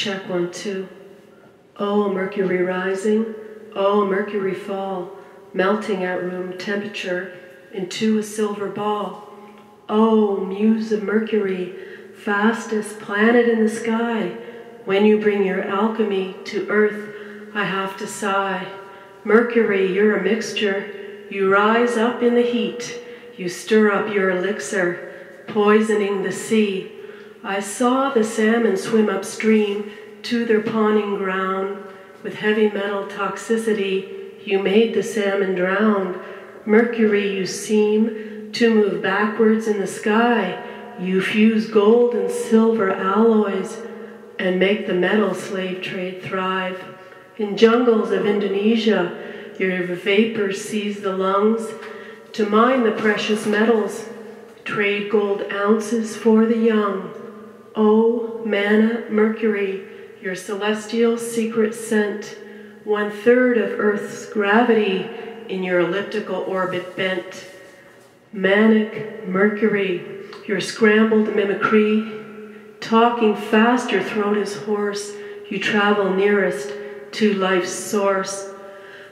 Check 1, 2. O Mercury rising, O Mercury fall, melting at room temperature into a silver ball. O muse of Mercury, fastest planet in the sky, when you bring your alchemy to earth, I have to sigh. Mercury, you're a mixture, you rise up in the heat, you stir up your elixir, poisoning the sea. I saw the salmon swim upstream to their pawning ground. With heavy metal toxicity, you made the salmon drown. Mercury, you seem to move backwards in the sky. You fuse gold and silver alloys and make the metal slave trade thrive. In jungles of Indonesia, your vapor seize the lungs to mine the precious metals. Trade gold ounces for the young. O manna Mercury, your celestial secret scent, 1/3 of Earth's gravity in your elliptical orbit bent. Manic Mercury, your scrambled mimicry, talking fast your throat is hoarse, you travel nearest to life's source.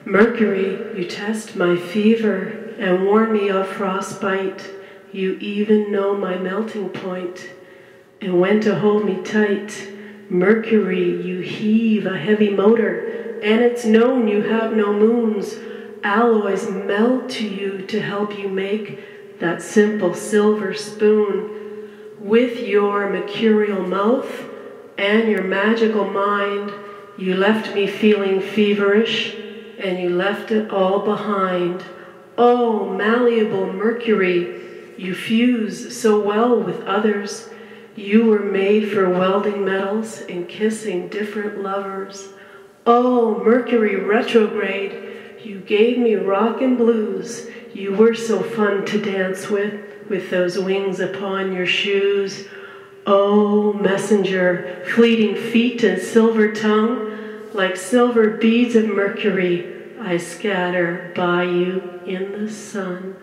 Mercury, you test my fever and warn me of frostbite. You even know my melting point and when to hold me tight. Mercury, you heave a heavy motor, and it's known you have no moons. Alloys melt to you to help you make that simple silver spoon. With your mercurial mouth and your magical mind, you left me feeling feverish, and you left it all behind. Oh, malleable Mercury, you fuse so well with others. You were made for welding metals and kissing different lovers. Oh, Mercury retrograde, you gave me rockin' blues. You were so fun to dance with those wings upon your shoes. Oh, messenger, fleeting feet and silver tongue, like silver beads of Mercury, I scatter by you in the sun.